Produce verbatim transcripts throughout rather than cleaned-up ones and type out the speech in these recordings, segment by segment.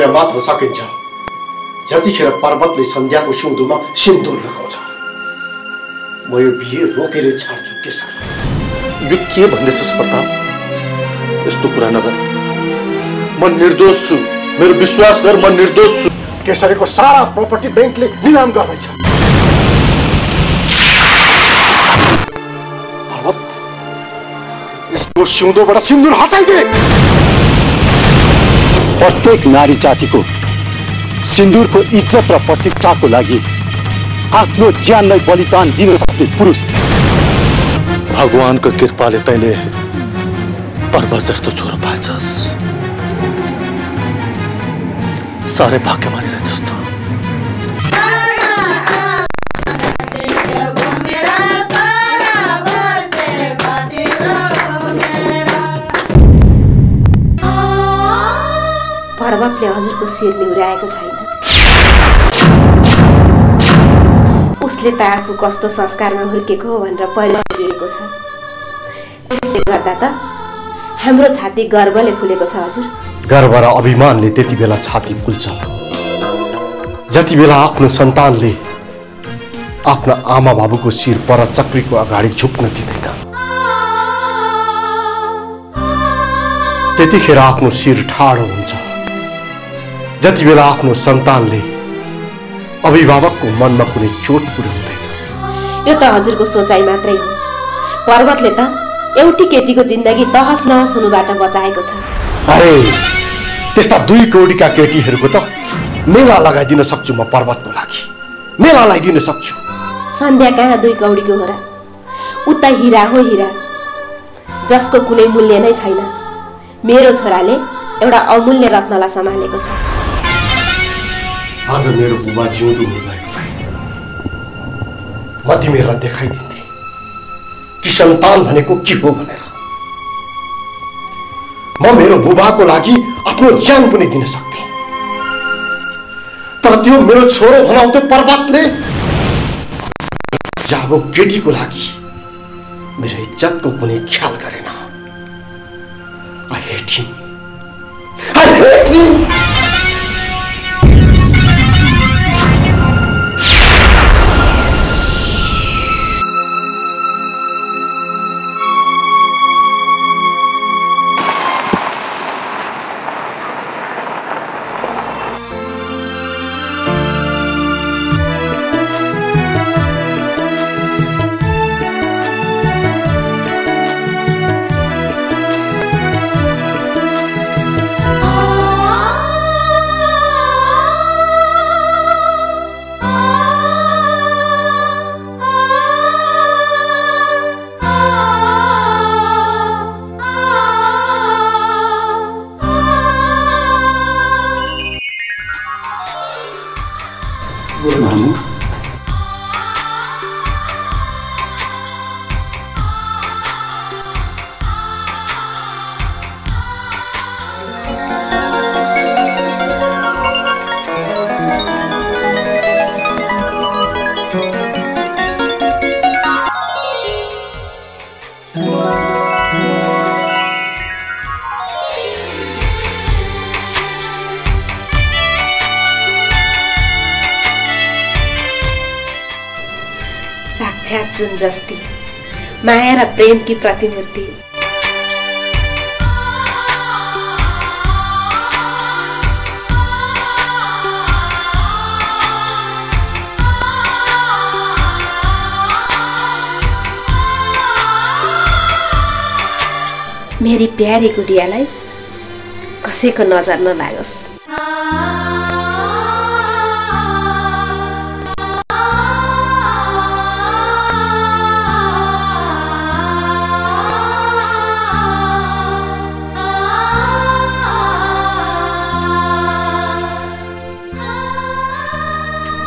त्यतिखेर मात्र सकिन्छ जतिखेर पर्वतले सन्ध्याको सुन्दुमा सिन्दूर लगाउँछ। म यो बिहे रोकेर छाड्छु के सर? यो के भन्दैछस् प्रताप? यस्तो कुरा नगर। म निर्दोष छु, मेरो विश्वास गर, म निर्दोष छु। केशरीको सारा प्रॉपर्टी बैंकले निलाम गर्दैछ। पर्वत, यस्तो सिन्दूरबाट सिन्दूर हटाइदे। प्रत्येक नारी जातिको सिंदूर को इज्जत र प्रतिष्ठा को लागि आफ्नो ज्यानलाई बलिदान दिन सक्ने पुरुष। भगवान को कृपाले तैले पर्वत जस्तो छोरो पाएछस्, सारे भाग्यमानी रहेछस्। पर्वतले हजुरको शिर निहुराएको छैन। उसले त आफू कस्तो संस्कारमा हुर्केको हो भनेर पहिला बुझेको छ। त्यसले गर्दा त हाम्रो छाती गर्वले फुलेको छ हजुर। गर्व र अभिमानले त्यति बेला छाती फुल्छ जति बेला आफ्नो सन्तानले आफ्ना आमा बाबुको शिर पर चक्रीको अगाडि झुक्न दिँदैन। त्यतिखेर आफ्नो शिर ठाडो हुन्छ जति बेला आफ्नो सन्तानले अभिभावकको मनमा कुनै चोट पुर्याउँदैन। यो त हजुरको सोचाइ मात्रै हो। पर्वतले त एउटी केटीको जिन्दगी तहस नहस हुनुबाट बचाएको छ। अरे त्यस्ता दुई करोडका केटीहरूको त मेला लगाइदिन सक्छु म। पर्वतको लागि मेला लगाइदिन सक्छु। सन्ध्या कहाँ दुई कौडीको हो र? उता हीरा हो हीरा, जसको कुनै मूल्य नै छैन। मेरो छोराले एउटा अमूल्य रत्नलाई सम्हालेको छ। आज मेरो बुबा जिउँदो हुनुभएको भए म तिमीलाई देखाइदिन्थे कि सन्तान भनेको के हो भनेर। म मेरो बुबाको लागि आफ्नो ज्यान पनि दिन सक्थे, तर त्यो मेरो छोरो भनाउँथ्यो पर्वतले। जाबो केटीको लागि मेरो इज्जतको कुनै ख्याल गरेन। I hate him. I hate you! जुन जस्ती माया र प्रेम की प्रतिमूर्ति मेरी प्यारी गुडियालाई कसैको नजर नलागोस्।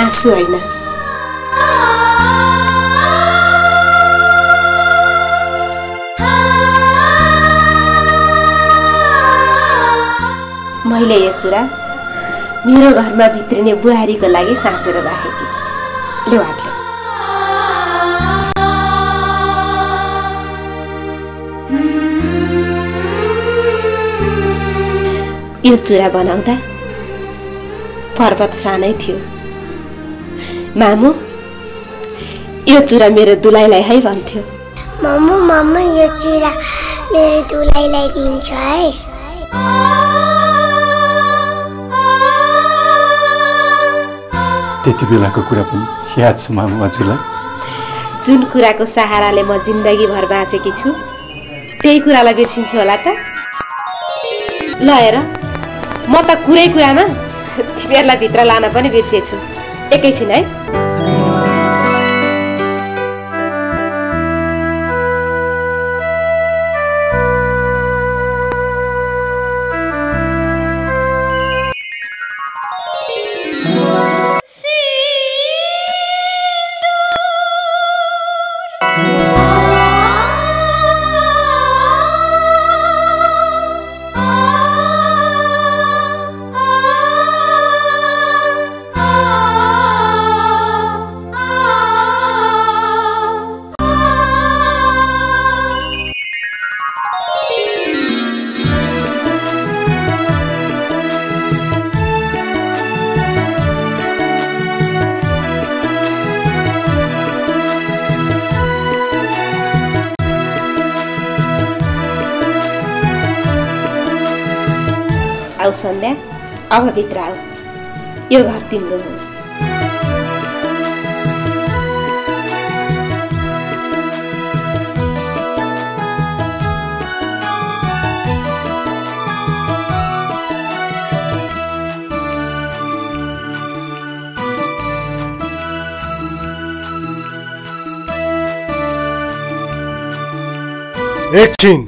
आँसु होइन, मैले यो चुरा मेरो घरमा भित्रिने बुहारीको लागि साँचेर राखेकी। ले वाग्ले यो चुरा बनाउँदा पर्वत सानै थियो। मामु यो चुरा मेरो दुलाईलाई है भन्थ्यो। मामु मामु यो चुरा मेरो दुलाईलाई दिन्छ है। त्यति बेलाको कुरा पनि याद छ मामु हजुरलाई। जुन कुराको सहाराले म जिन्दगी भर बाँचेकी छु त्यही कुरालाई बिर्सिन्छु होला त। ल हेर म त कुरै कुरामा तिमीहरूलाई भित्र लान पनि बिर्सेछु। एकैछिन है सन्ध्या अब भित्र आऊ यो घर तिम्रो हो। एक्शन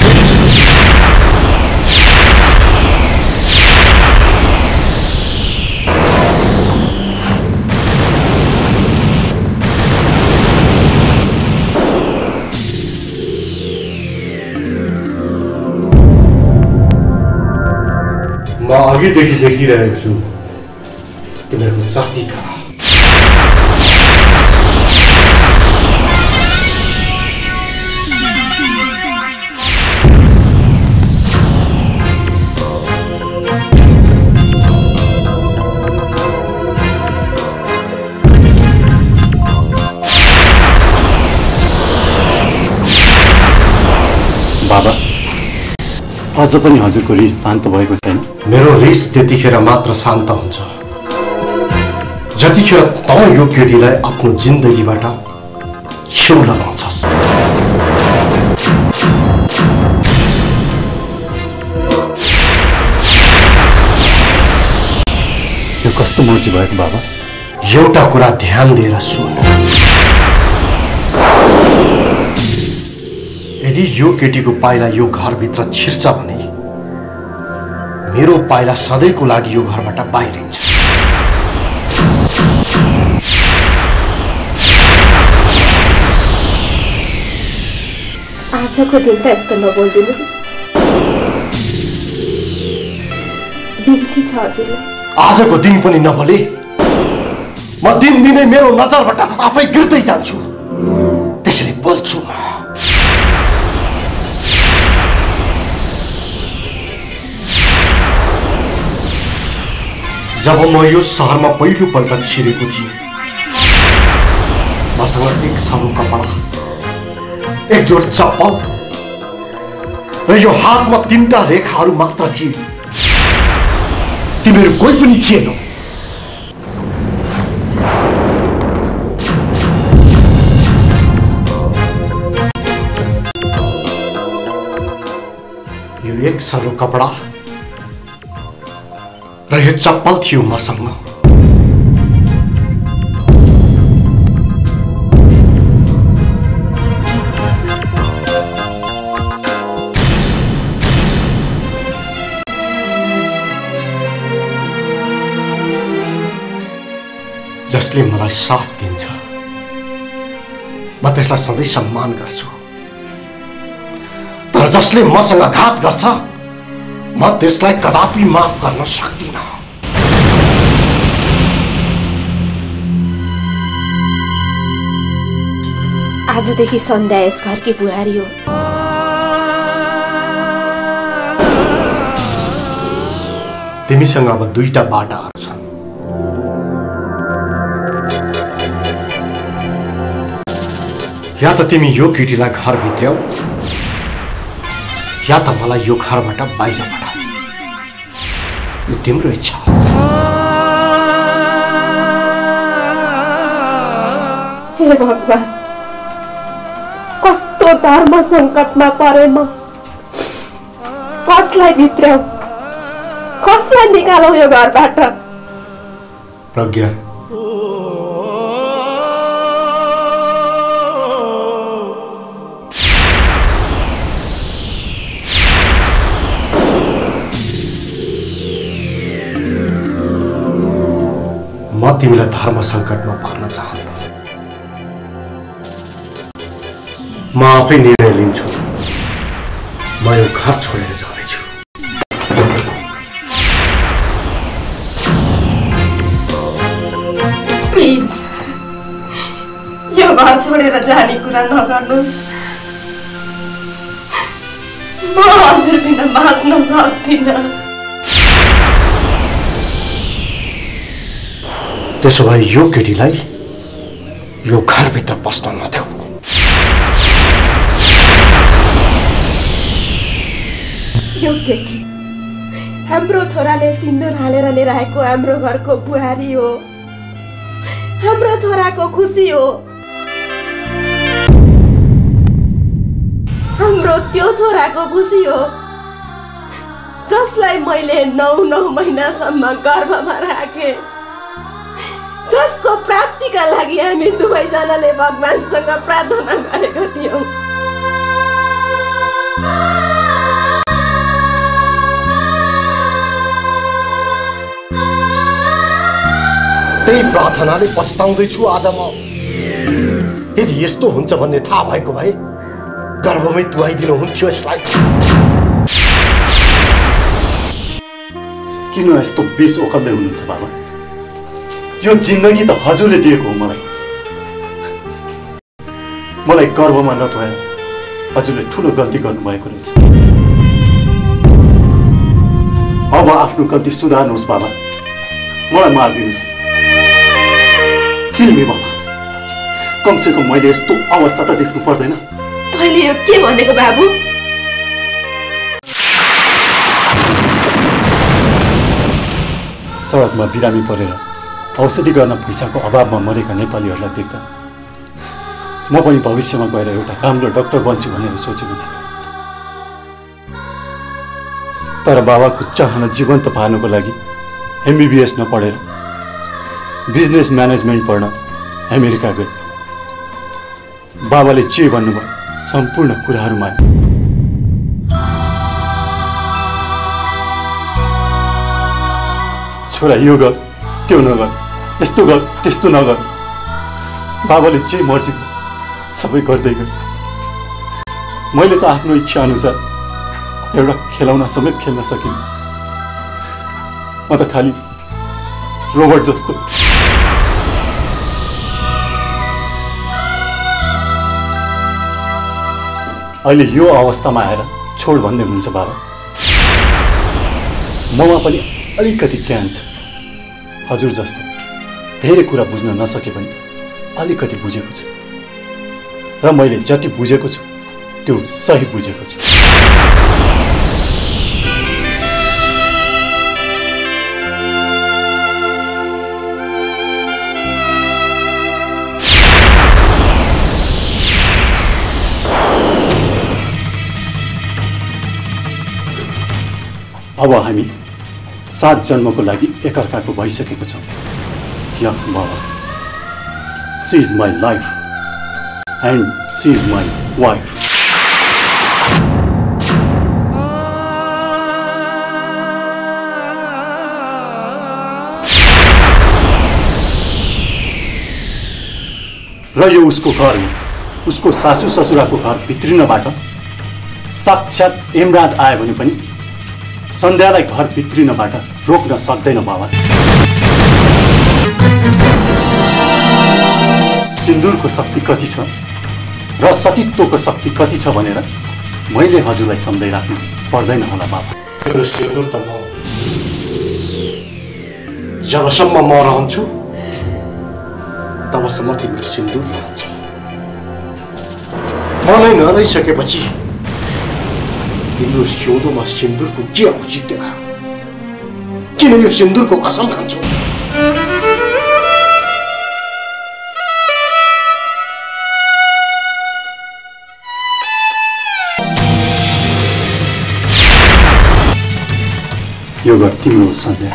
आगे देखी देखी रहे छु तिम्रो जाति का बाबा अझ पनि हजुरको रिस शान्त भएको छैन। मेरो रिस त्यतिखेर मात्र शान्त हुन्छ जतिखेर त यो केटीलाई आफ्नो जिन्दगीबाट छेउ लगाउँछस्। यो कस्तो मोर्ची भएको बाबा। एउटा कुरा ध्यान दिएर सुन, यदि यो केटीको पाइला यो घरभित्र छिर्छ भने मेरो पाइला सधैँको लागि यो घरबाट बाहिरिन्छ। आजको दिन त यस्तो नबोल्दिनुहोस्। बिन्ती छ हजुरले आजको दिन पनि नभोले म दिनदिनै मेरो नजरबाट आफै गिर्दै जान्छु। त्यसैले बोल्छु म जब म यो शहरमा पहिलोपल्ट छिरेको थिएँ मसँग एक सानो कपडा एक जोड चप्पल र यो हातमा तीनटा रेखाहरू मात्र थिए। तिमीहरू कोही पनि थिएनौ। यो एक सानो कपडा र यो चप्पल थियो मसँग। जसले मलाई साथ दिन्छ म त्यसलाई सधैँ सम्मान गर्छु, तर जसले मसँग घात गर्छ म त्यसलाई कदापि माफ गर्न सक्दिनँ। आजदेखि सन्ध्या यस घरकी बुहारी हो। तिमीसँग अब दुईटा बाटाहरू छन्। या तो तिमी यो केटीलाई घर भित्र्याऊ या त मलाई यो घरबाट बाहिर पठाऊ, यो तिम्रो इच्छा। हे भगवान, कस्तो धर्म संकटमा परे म, कसलाई भित्र्याऊ, कसलाई निकालौ यो घरबाट? प्रज्ञा, म तिमीलाई धर्म संकटमा पर्न चाहन्न। म आफै निर्णय लिन्छु। म यो घर छोडेर जाँदैछु। प्लिज यो घर छोडेर जाने कुरा नगर्नुहोस्। म हजुर बिना बाँच्न सक्दिनँ। त्यसो भए यो केटीलाई यो घरभित्र पस्न नदेऊ। यो केटी हाम्रो छोराले सिन्दुर हालेर ल्याएको हाम्रो घरको बुहारी हो, हाम्रो छोराको खुसी हो। हाम्रो त्यो छोराको खुसी हो जसलाई मैले नौ नौ महिनासम्म गर्भमा राखे, जसको प्राप्ति का लागि हामी दुवैजनाले भगवानसँग प्रार्थना गरेका थियौं। त्यही प्रार्थनाले पस्ताउँदै छु आज म। यदि यस्तो हुन्छ भन्ने थाहा भएको भए गर्भमै तुहाइदिनु हुन्थ्यो यसलाई। किन यस्तो बेस ओकल्दै हुनुहुन्छ बाबा? यो जिंदगी तो हजुरले दिएको हो। मलाई मलाई गर्वमा नथुवाए हजुरले ठूलो गल्ती गर्नुभएको रहेछ। अब आफ्नो गल्ती सुधार्नुहोस् बाबा, मलाई मार्दिनुस्। किन बाबा, कमसेकम मैले यस्तो अवस्था त देख्नु पर्दैन। तैले यो के भनेको बाबु? सडकमा बिरामी परेर औषधि गर्न पैसाको अभावमा मरेका नेपालीहरूलाई देख्दा म पनि भविष्यमा गएर एउटा राम्रो डाक्टर बन्छु भनेर सोचेको थिएँ। तर बाबाको चाहना जीवन्त पार्नको लागि एमबीबीएस नपढेर बिजनेस म्यानेजमेन्ट पढ्न अमेरिका गए। बाबाले जे भन्नुभयो सम्पूर्ण कुराहरू माने। छोरा यो गर, त्यो नगर, यस्तो गर, त्यस्तो नगर। बाबाले जे मर्जी सबै गर्दै गए। मैले त आफ्नो इच्छा अनुसार एउटा खेलाउन समेत खेल्न सकिनँ। म त खाली रोबोट जस्तो। अहिले यो अवस्थामा आएर छोड भन्दै हुनुहुन्छ बाबा। ममा पनि अलिकति ज्ञान छ, हजुर जस्तो धेरै कुरा बुझ्न नसके पनि अलिकति बुझेको छु र मैले जति बुझेको छु त्यो सही बुझेको छु। अब हामी सात जन्मको लागि एकअर्काको भइसकेको छौँ। या बाबा, she is my life and she is my wife. र यो उसको घर हो, उसको सासू ससुराको घर भित्रिनबाट साक्षात् यमराज आयो भने पनि सन्ध्यालाई घर भित्रिनबाट रोक्न सक्दैन बाबा। सिन्दुरको शक्ति कति छ र सतीत्वको शक्ति कति छ भनेर मैले हजुरलाई सम्झाइराख्नु पर्दैन होला बाबा। सिन्दुर त म जबसम्म म रहन्छु तबसम्म तिम्रो सिन्दुर रहन्छ। घरमै नरहिसकेपछि तिम्रो सिउँदोमा सिन्दुरको के औचित्य देखा? किन यो सिन्दुरको कसम खान्छौ? यो घर तिम्रो सन्ध्या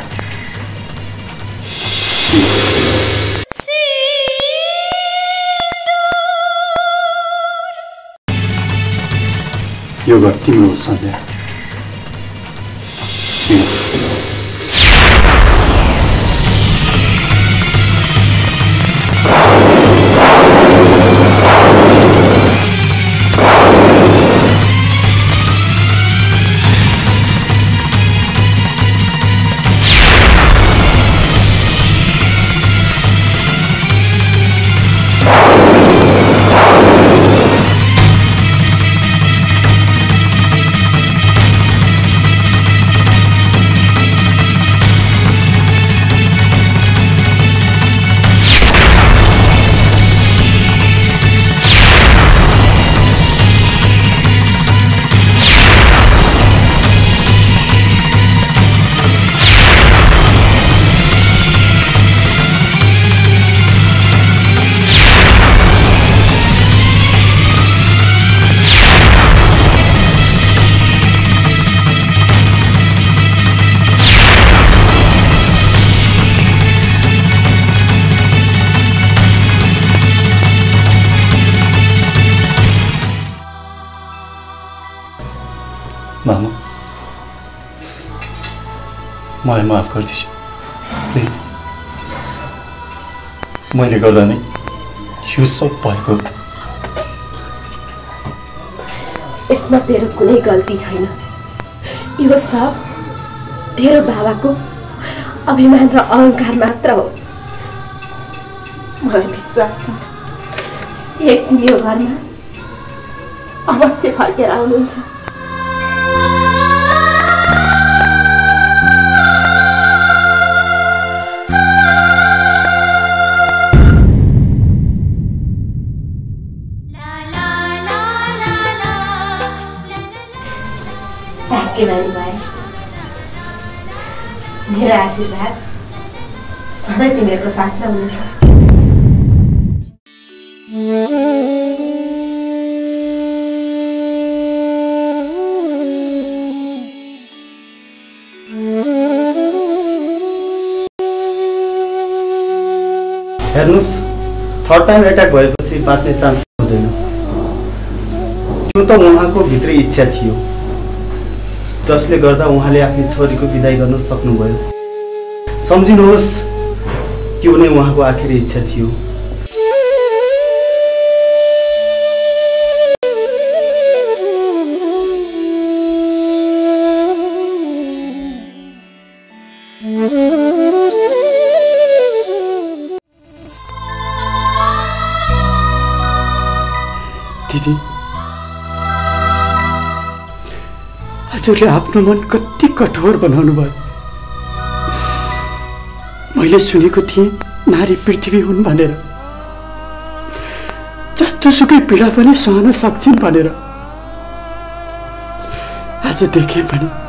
यो घर तिम्रो सन्ध्या मामा, मलाई माफ कर दीजिए प्लीज। मैले गर्दा नै यो सब भएको। यसमा तेरो कुनै गल्ती छैन। यो सब तेरो बाबाको अभिमान र अहंकार मात्र हो। मलाई विश्वास छ एक दिन यो घरमा अवश्य फर्केर आउनुहुन्छ। मेरा आशीर्वाद सधैं तिमीहरुको साथमा हुनेछ। हेर्नुस् थर्ड टाइम एट्याक भएपछि बाँच्ने चान्स हुँदैन। त्यो त उहाँको भित्री इच्छा थियो जसले गर्दा उहाँले आफ्नो छोरीको विदाई गर्न सक्नुभयो। सम्झिनुहोस् कि उनी उहाँको आखिरी इच्छा थियो। दिदी हजुरले आफ्नो मन कति कठोर बनाउनु भयो। मैले सुनेको थिएँ नारी पृथ्वी हुन् भनेर, जस्तो सुकै पीडा पनि सहन सक्छिन् भनेर। आज देखे पनि